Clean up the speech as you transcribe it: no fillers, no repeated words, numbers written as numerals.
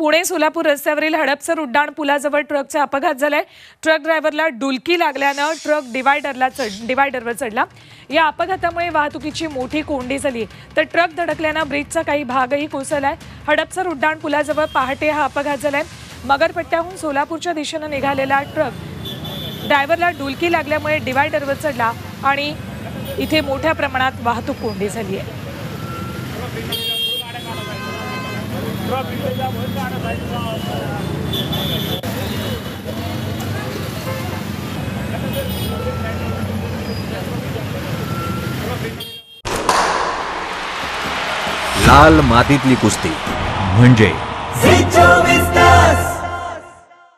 पुणे सोलापूर रस्त्यावरील हडपसर उड्डाण पुलाजवळ ट्रकचा अपघात झालाय। ट्रक ड्रायव्हरला डुलकी लागल्यानं ट्रक डिव्हायडरवर चढला। या अपघातामुळे वाहतुकीची मोठी कोंडी झाली, तर ट्रक धडकल्यानं ब्रिजचा काही भागही कोसळलाय। हडपसर उड्डाण पुलाजवळ पहाटे हा अपघात झालाय। मगरपट्ट्याहून सोलापूरच्या दिशेने निघालेला ट्रक ड्रायव्हरला डुलकी लागल्यामुळे डिव्हायडरवर चढला आणि इथे मोठ्या प्रमाणात वाहतूक कोंडी झाली आहे। लाल मातीतली कुस्ती म्हणजे